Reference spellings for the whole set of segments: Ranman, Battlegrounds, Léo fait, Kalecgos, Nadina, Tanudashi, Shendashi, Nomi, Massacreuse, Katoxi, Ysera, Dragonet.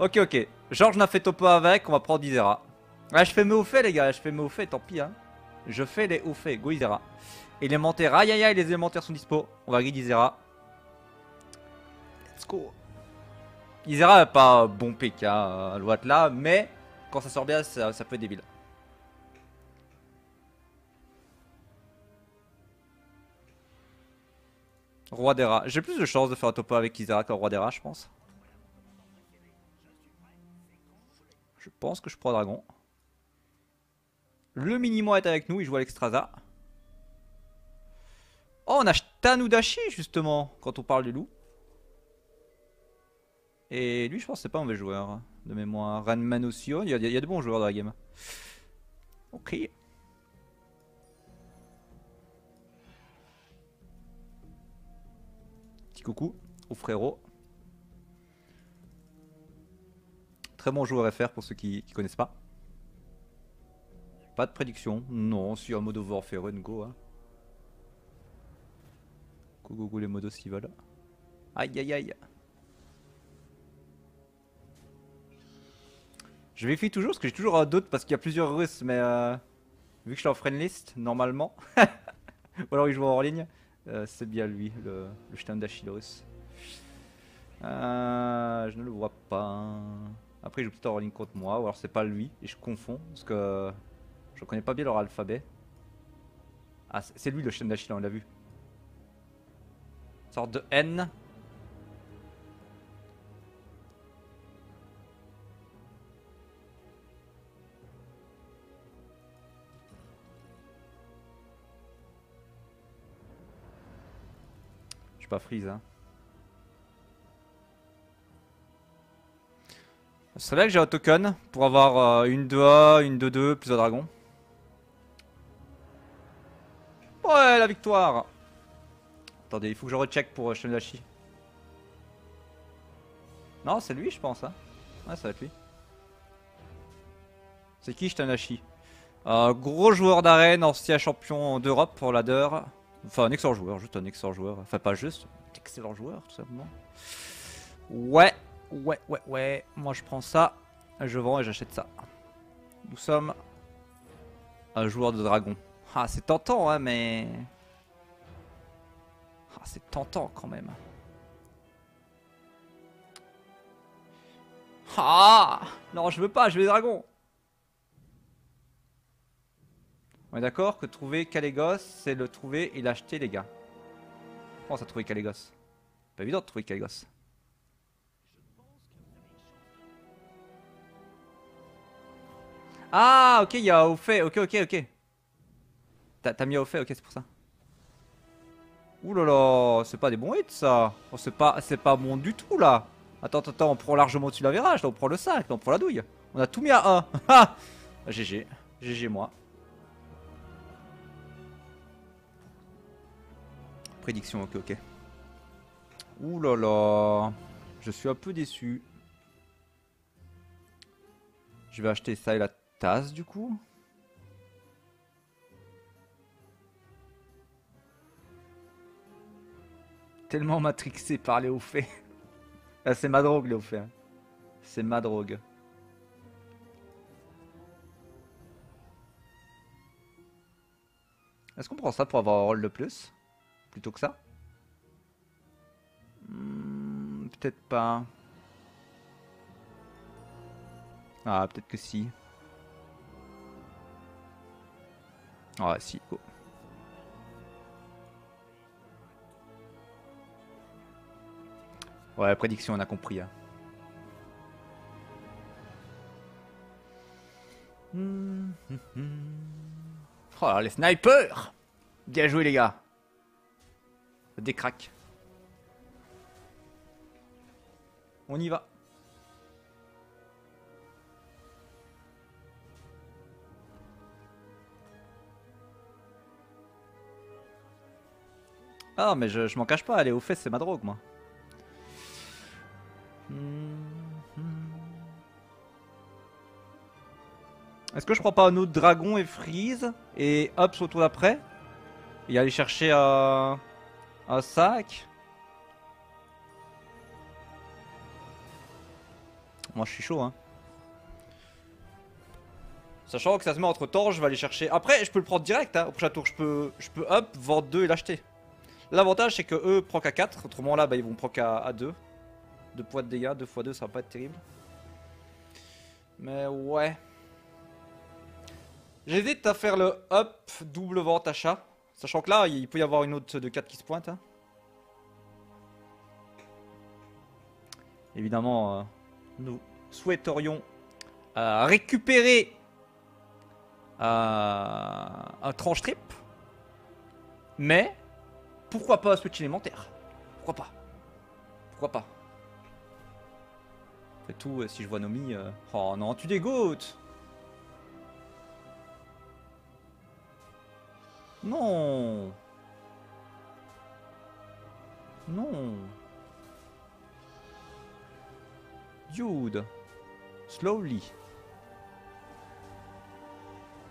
Ok. Georges n'a fait topo avec, on va prendre Ysera. Ah, je fais mes hauts-faits, les gars, je fais mes hauts-faits, tant pis. Hein. Je fais les hauts-faits, go Ysera. Élémentaire, aïe aïe aïe, les élémentaires sont dispo. On va guider Ysera. Let's go. Ysera n'a pas bon PK, loin de là, mais quand ça sort bien, ça peut être débile. Roi des rats. J'ai plus de chance de faire un topo avec Ysera qu'un roi des rats, je pense. Je pense que je prends dragon. Le minimum est avec nous, il joue à l'extraza. Oh, on a Tanudashi justement quand on parle du loup. Et lui, je pense que c'est pas un mauvais joueur de mémoire. Ranman aussi, il y a de bons joueurs dans la game. Ok. Petit coucou au frérot. Très bon joueur FR pour ceux qui connaissent pas. Pas de prédiction. Non, si un mode over fait run go. Hein. Go go go les modos qui veulent. Aïe aïe aïe. Je vérifie toujours parce que j'ai toujours un doute parce qu'il y a plusieurs Russes mais vu que je suis en friend list normalement. Ou alors il joue hors ligne. C'est bien lui, le Shendashi le russe. Je ne le vois pas. Après il joue peut-être en ligne contre moi, ou alors c'est pas lui, et je confonds, parce que je connais pas bien leur alphabet. Ah c'est lui le Shendashi là, on l'a vu. Une sorte de N. Je suis pas freeze hein. C'est vrai que j'ai un token pour avoir une 2-1, une 2-2, plus un dragon. Ouais, la victoire! Attendez, il faut que je recheck pour Shendashi. Non, c'est lui, je pense. Hein. Ouais, ça va être lui. C'est qui Shendashi? Gros joueur d'arène, ancien champion d'Europe pour ladder. Enfin, un excellent joueur, juste un excellent joueur. Enfin, pas juste, excellent joueur, tout simplement. Ouais. Ouais, moi je prends ça, je vends et j'achète ça. Nous sommes un joueur de dragon. Ah c'est tentant hein mais... Ah c'est tentant quand même. Ah non je veux pas, je veux les dragons. On est d'accord que trouver Kalecgos c'est le trouver et l'acheter les gars. Je pense à trouver Kalecgos. Pas évident de trouver Kalecgos. Ah ok, il y a au fait, ok. T'as mis au fait, ok c'est pour ça. Oulala, c'est pas des bons hits ça. Oh, c'est pas bon du tout là. Attends, on prend largement au-dessus de la virage, là on prend le 5, là on prend la douille. On a tout mis à 1. GG moi. Prédiction, ok. Oulala, je suis un peu déçu. Je vais acheter ça et la tasse du coup. Tellement matrixé par Léo fait. Ah, c'est ma drogue Léo fait. C'est ma drogue. Est-ce qu'on prend ça pour avoir un rôle de plus? Plutôt que ça? Peut-être pas. Ah peut-être que si. Ah si, go. Ouais, la prédiction on a compris. Hein. Oh les snipers! Bien joué les gars. Des cracks. On y va. Ah mais je m'en cache pas, aller au fait c'est ma drogue moi. Est-ce que je prends pas un autre dragon et freeze et hop sur le tour d'après? Et aller chercher un sac. Moi je suis chaud hein. Sachant que ça se met entre temps, je vais aller chercher. Après je peux le prendre direct hein, au prochain tour, je peux up, vendre 2 et l'acheter. L'avantage c'est que eux prennent qu'à 4, autrement là bah, ils vont prendre qu'à 2. 2 points de dégâts, 2 x 2 ça va pas être terrible. Mais ouais. J'hésite à faire le up, double vente achat. Sachant que là il peut y avoir une autre de 4 qui se pointe hein. Évidemment, nous souhaiterions récupérer un tranche trip, mais pourquoi pas switch élémentaire? Pourquoi pas? Pourquoi pas? Après tout, si je vois Nomi... Oh non, tu dégoûtes! Non! Non! Dude, slowly.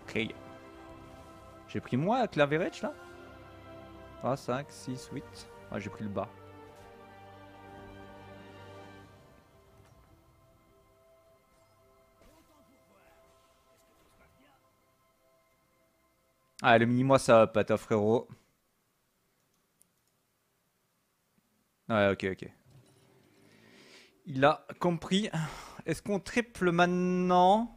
Ok. J'ai pris moi avec l'average là. 3, 5, 6, 8. Ah, j'ai pris le bas. Ah, le mini-moi ça up, toi frérot. Ouais, ok. Il a compris. Est-ce qu'on triple maintenant?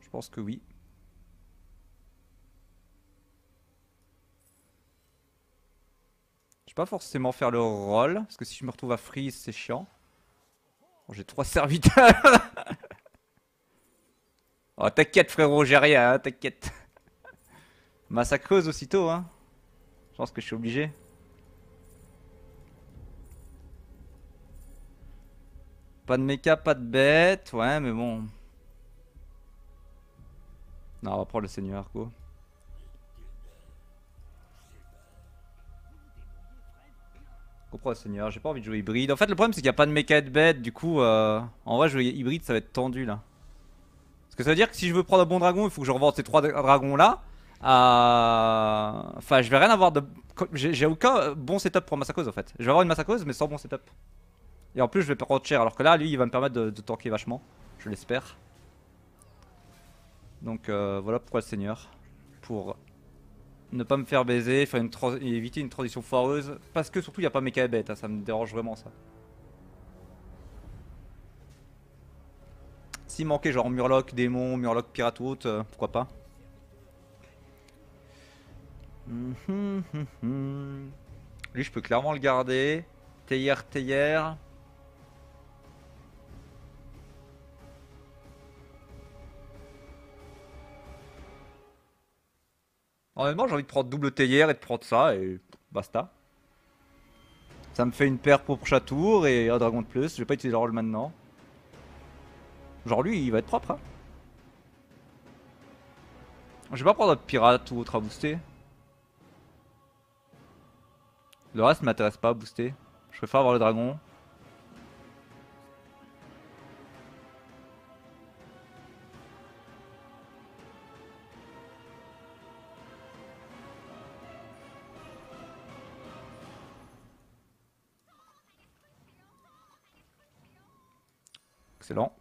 Je pense que oui. Je vais pas forcément faire le roll, parce que si je me retrouve à freeze, c'est chiant. Bon, j'ai 3 serviteurs. Oh, t'inquiète frérot, j'ai rien, hein, t'inquiète. Massacreuse aussitôt, hein. Je pense que je suis obligé. Pas de méca, pas de bête, ouais mais bon. Non, on va prendre le seigneur quoi. On prend le seigneur, j'ai pas envie de jouer hybride. En fait le problème c'est qu'il n'y a pas de méca et de bête, du coup en vrai jouer hybride ça va être tendu là. Parce que ça veut dire que si je veux prendre un bon dragon, il faut que je revende ces 3 dragons là. Enfin je vais rien avoir de... J'ai aucun bon setup pour Massacreuse en fait. Je vais avoir une Massacreuse mais sans bon setup. Et en plus je vais prendre cher alors que là lui il va me permettre de tanker vachement, je l'espère. Donc voilà pourquoi le seigneur. Pour ne pas me faire baiser, faire éviter une transition foireuse. Parce que surtout il n'y a pas méca et bête, hein, ça me dérange vraiment ça. S'il manquait genre murloc, démon, murloc, pirate ou autre, pourquoi pas. Lui je peux clairement le garder. Théière. Honnêtement, j'ai envie de prendre double théière et de prendre ça et basta. Ça me fait une paire pour prochain tour et un dragon de plus. Je vais pas utiliser le rôle maintenant. Genre lui, il va être propre. Hein. Je vais pas prendre un pirate ou autre à booster. Le reste m'intéresse pas à booster. Je préfère avoir le dragon. Excellent.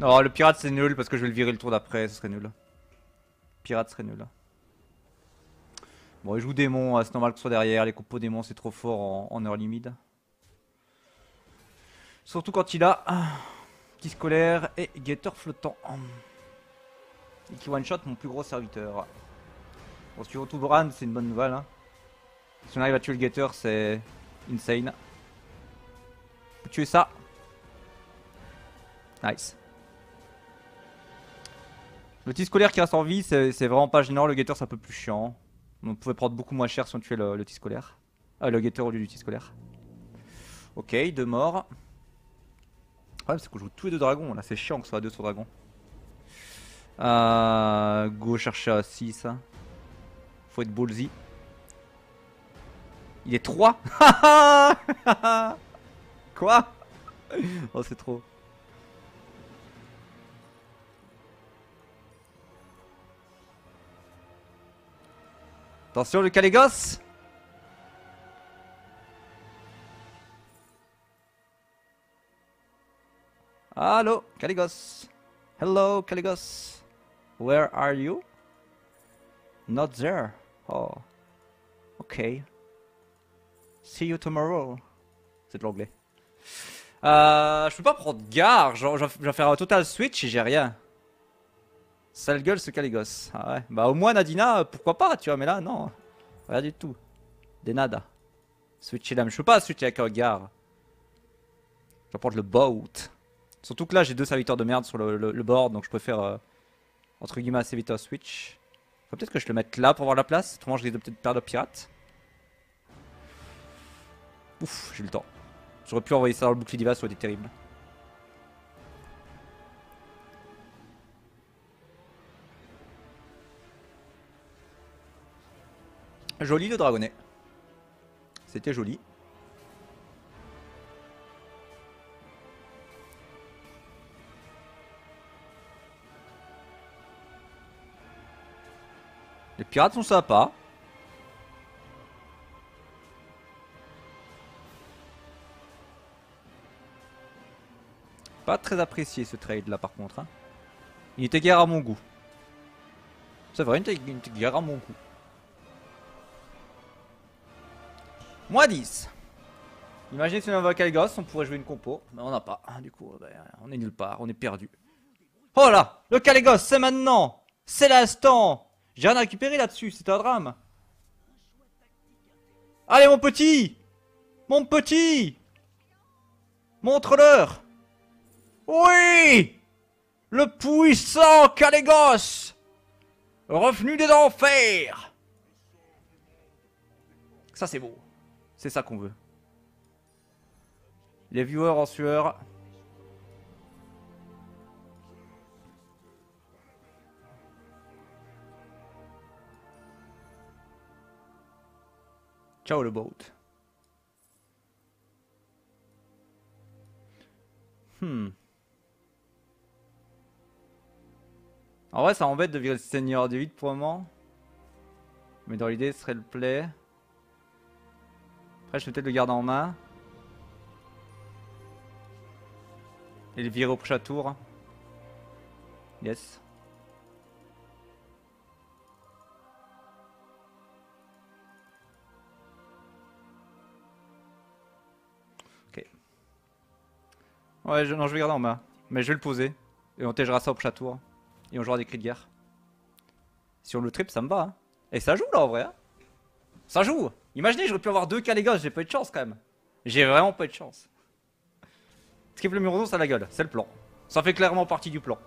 Non, le pirate c'est nul parce que je vais le virer le tour d'après, ce serait nul. Pirate serait nul. Bon, il joue démon, c'est normal qu'on soit derrière, les compos démons c'est trop fort en early mid. Surtout quand il a petit scolaire et guetteur flottant. Et qui one shot mon plus gros serviteur. Bon, si on trouve Bran, c'est une bonne nouvelle. Hein. Si on arrive à tuer le guetteur, c'est insane. Faut tuer ça. Nice. Le petit scolaire qui reste en vie, c'est vraiment pas gênant. Le guetteur, c'est un peu plus chiant. On pouvait prendre beaucoup moins cher si on tuait le petit scolaire. Ah, le guetteur au lieu du petit scolaire. Ok, 2 morts. Le problème, c'est qu'on joue tous les 2 dragons. Là, c'est chiant que ce soit 2 sur dragon. Go chercher à 6. Hein. Faut être ballsy. Il est 3. Quoi? Oh, c'est trop. Attention, le Kalecgos. Allo, Kalecgos. Hello, Kalecgos. Where are you? Not there. Oh. Ok. See you tomorrow. C'est de l'anglais. Je peux pas prendre garde. Je vais faire un total switch et j'ai rien. Sale gueule ce Kalecgos. Ah ouais. Bah au moins Nadina, pourquoi pas, tu vois. Mais là, non. Rien du tout. Des nada. Switcher là. Mais je peux pas switcher avec un garde. Je vais prendre le boat. Surtout que là, j'ai deux serviteurs de merde sur le board. Donc je préfère, entre guillemets, un serviteur switch. Faut peut-être que je le mette là pour avoir la place, autrement je risque de peut-être perdre le pirate. Ouf, j'ai le temps. J'aurais pu envoyer ça dans le bouclier diva, ça aurait été terrible. Joli le Dragonet. C'était joli. Les pirates sont sympas. Pas très apprécié ce trade là par contre. Hein. Il était guère à mon goût. C'est vrai, il était guère à mon goût. Moins 10. Imaginez si on avait un Kalecgos, on pourrait jouer une compo. Mais on n'a pas. Du coup, on est nulle part, on est perdu. Oh là, le Kalecgos, c'est maintenant. C'est l'instant. J'ai rien à récupérer là-dessus, c'est un drame. Allez mon petit! Mon petit! Montre-leur! Oui! Le puissant Kalecgos! Revenu des enfers! Ça c'est beau. C'est ça qu'on veut. Les viewers en sueur. Ciao le boat. En vrai ça embête de virer le seigneur du 8 pour le moment. Mais dans l'idée ce serait le play. Après je vais peut-être le garder en main. Et le virer au prochain tour. Yes. Ouais, non, je vais garder en main. Mais je vais le poser. Et on tégera ça au prochain tour. Et on jouera des cris de guerre. Si on le trip, ça me bat. Hein. Et ça joue là en vrai. Hein. Ça joue. Imaginez, j'aurais pu avoir deux Kalecgos. J'ai pas eu de chance quand même. J'ai vraiment pas eu de chance. Skip le Murodon, ça la gueule. C'est le plan. Ça fait clairement partie du plan.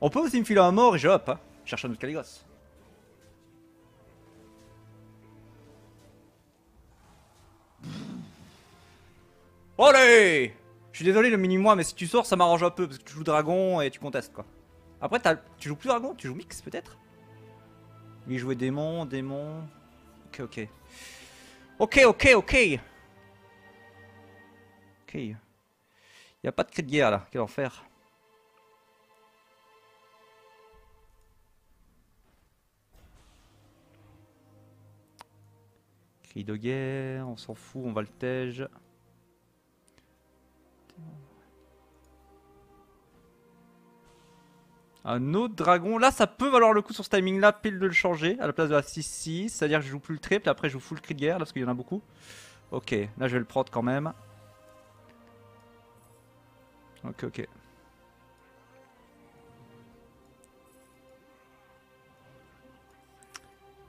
On peut aussi me filer un mort et je hop. Hein. Je cherche un autre Kalecgos. Olé! Je suis désolé le mini-moi, mais si tu sors ça m'arrange un peu parce que tu joues dragon et tu contestes quoi. Après tu joues plus dragon, tu joues mix peut-être? Lui jouait démon, démon... Ok, ok. Ok. Y'a pas de cri de guerre là, quel enfer. Cri de guerre, on s'en fout, on va le tège. Un autre dragon, là ça peut valoir le coup sur ce timing là, pile de le changer à la place de la 6-6, c'est à dire que je joue plus le triple, après je joue full cri de guerre là, parce qu'il y en a beaucoup. Ok, là je vais le prendre quand même. Ok.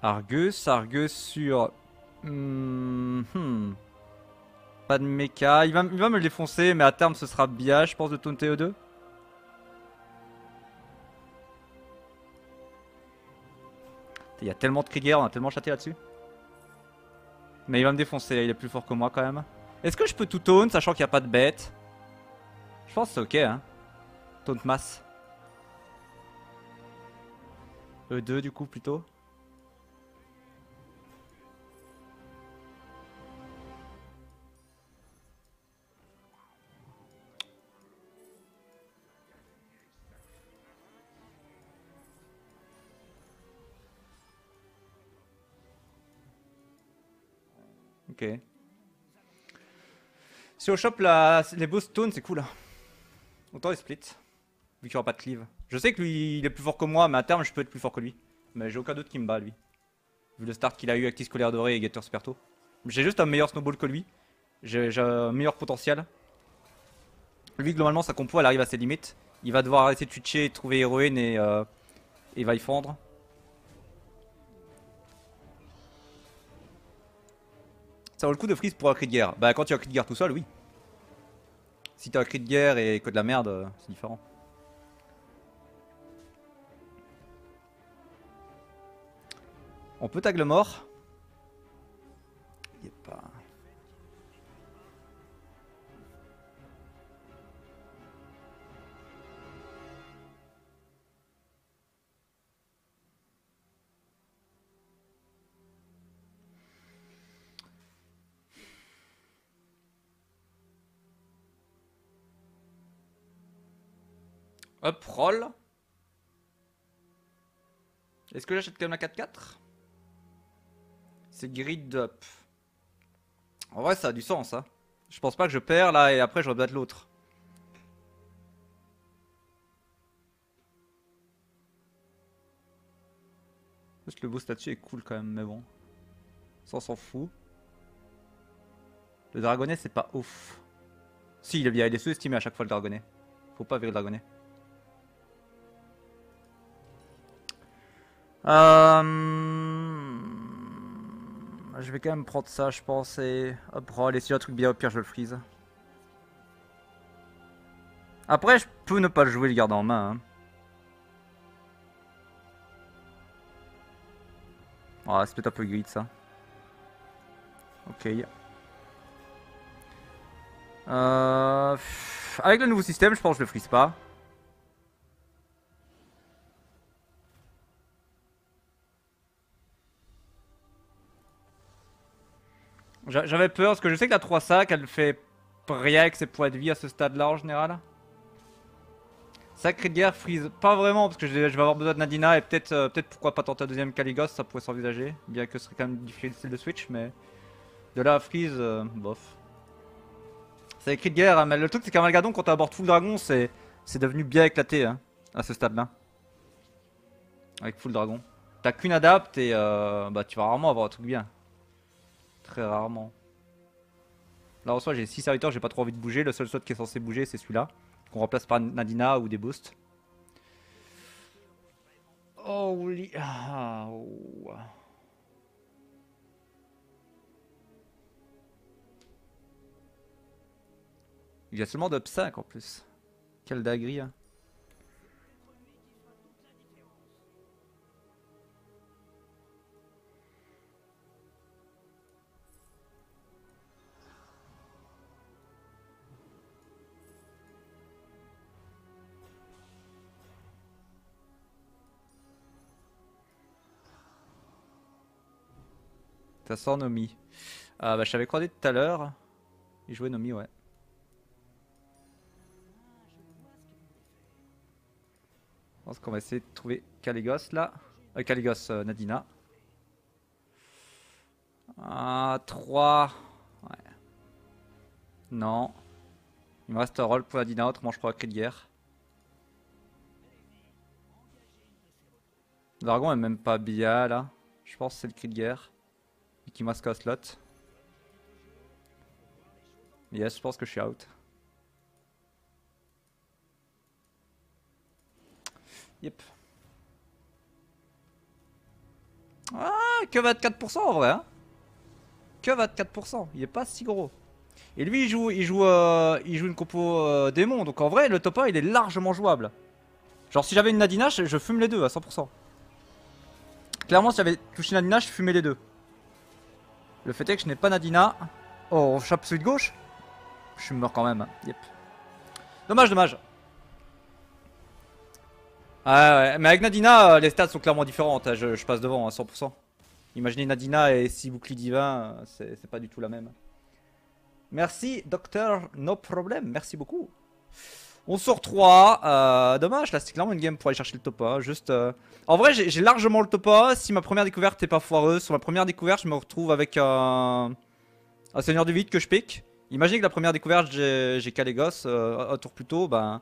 Argus sur... Pas de mecha, il va me le défoncer mais à terme ce sera bien je pense de taunter aux deux. Il y a tellement de cris de guerre, on a tellement chaté là-dessus. Mais il va me défoncer, il est plus fort que moi quand même. Est-ce que je peux tout taunt sachant qu'il n'y a pas de bête? Je pense que c'est ok hein. Taunt masse. E2 du coup plutôt. Ok. Si on chope les beaux stones, c'est cool. Autant les splits. Vu qu'il n'y aura pas de cleave. Je sais que lui, il est plus fort que moi, mais à terme, je peux être plus fort que lui. Mais j'ai aucun doute qu'il me bat, lui. Vu le start qu'il a eu avec Actis Scolaire Doré et Gator Sperto. J'ai juste un meilleur snowball que lui. J'ai un meilleur potentiel. Lui, globalement, sa compo, elle arrive à ses limites. Il va devoir essayer de twitcher, trouver Héroïne et va y fendre. Ça vaut le coup de freeze pour un cri de guerre. Bah, quand tu as un cri de guerre tout seul, oui. Si t'as un cri de guerre et que de la merde, c'est différent. On peut tag le mort. Il est pas. Hop, roll. Est-ce que j'achète quand même la 4-4? C'est grid up. En vrai, ça a du sens. Hein. Je pense pas que je perds là et après je vais battre l'autre. Juste le boost là-dessus est cool quand même, mais bon. Ça, on s'en fout. Le Dragonet, c'est pas ouf. Si, il est sous-estimé à chaque fois le Dragonet. Faut pas virer le Dragonet. Je vais quand même prendre ça, je pense, et hop, roll, et si j'ai un truc bien au pire, je le freeze. Après, je peux ne pas le jouer, le garder en main. Hein. Oh, c'est peut-être un peu grid, ça. Ok. Avec le nouveau système, je pense que je le freeze pas. J'avais peur parce que je sais que la 3 sac elle fait rien avec ses points de vie à ce stade là en général. Sacré guerre freeze, pas vraiment parce que je vais avoir besoin de Nadina et peut-être pourquoi pas tenter un deuxième Kalecgos, ça pourrait s'envisager. Bien que ce serait quand même difficile de switch, mais de là à freeze, bof. Sacré guerre, hein, mais le truc c'est qu'Amalgadon quand t'abordes full dragon c'est devenu bien éclaté hein, à ce stade là. Avec full dragon. T'as qu'une adapte et bah, tu vas rarement avoir un truc bien. Très rarement. Là en soi j'ai 6 serviteurs, j'ai pas trop envie de bouger. Le seul slot qui est censé bouger c'est celui-là. Qu'on remplace par Nadina ou des boosts. Oh, oh. Il y a seulement d'up 5 en plus. Quel dagri hein. Ça sort Nomi. Ah bah je t'avais croisé tout à l'heure. Il jouait Nomi ouais. Je pense qu'on va essayer de trouver Kalecgos là. Kalecgos Nadina. 3. Ouais. Non. Il me reste un roll pour Nadina, autrement je prends un cri de guerre. Le dragon est même pas Bia là. Je pense que c'est le cri de guerre. Qui masque un slot. Yes, je pense que je suis out. Yep. Ah, que 24% en vrai. Hein que 24%. Il est pas si gros. Et lui, il joue une compo démon. Donc en vrai, le top 1 il est largement jouable. Genre, si j'avais une Nadina, je fume les deux à 100%. Clairement, si j'avais touché Nadina, je fumais les deux. Le fait est que je n'ai pas Nadina. Oh, on chape celui de gauche. Je suis mort quand même. Yep. Dommage, dommage. Ah ouais, mais avec Nadina, les stats sont clairement différentes. Je passe devant à 100%. Imaginez Nadina et 6 boucliers divins, c'est pas du tout la même. Merci, docteur. No problem. Merci beaucoup. On sort 3. Dommage, là c'est clairement une game pour aller chercher le top 1. Juste, en vrai, j'ai largement le top 1. Si ma première découverte n'est pas foireuse, sur ma première découverte, je me retrouve avec un. un seigneur du vide que je pique. Imaginez que la première découverte j'ai Kalecgos, un tour plus tôt, ben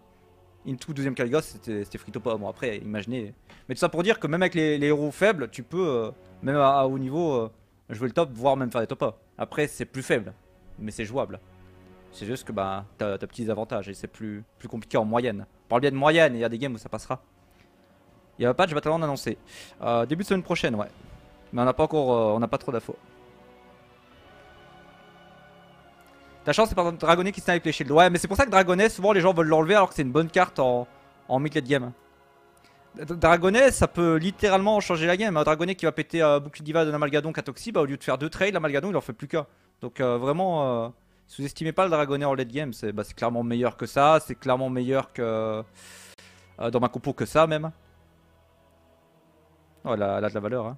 into deuxième Kalecgos c'était frito pas. Bon après imaginez. Mais tout ça pour dire que même avec les héros faibles, tu peux, même à haut niveau, jouer le top, voire même faire des top-up. Après c'est plus faible, mais c'est jouable. C'est juste que bah, t'as petits avantages et c'est plus compliqué en moyenne. Par le biais de moyenne, il y a des games où ça passera. Il y a un patch Battleground annoncé. Début de semaine prochaine, ouais. Mais on n'a pas encore, on n'a pas trop d'infos. Ta chance, c'est par exemple Dragonet qui snipe les shields. Ouais, mais c'est pour ça que Dragonet, souvent les gens veulent l'enlever alors que c'est une bonne carte en mid late game. Dragonet, ça peut littéralement changer la game. Un Dragonet qui va péter bouclier diva de l'Amalgadon Katoxi, bah, au lieu de faire 2 trades, l'Amalgadon il en fait plus qu'un. Donc vraiment, sous-estimez pas le Dragonet en late game. C'est bah, clairement meilleur que ça, c'est clairement meilleur que dans ma compo que ça même. Oh, elle a de la valeur. Hein.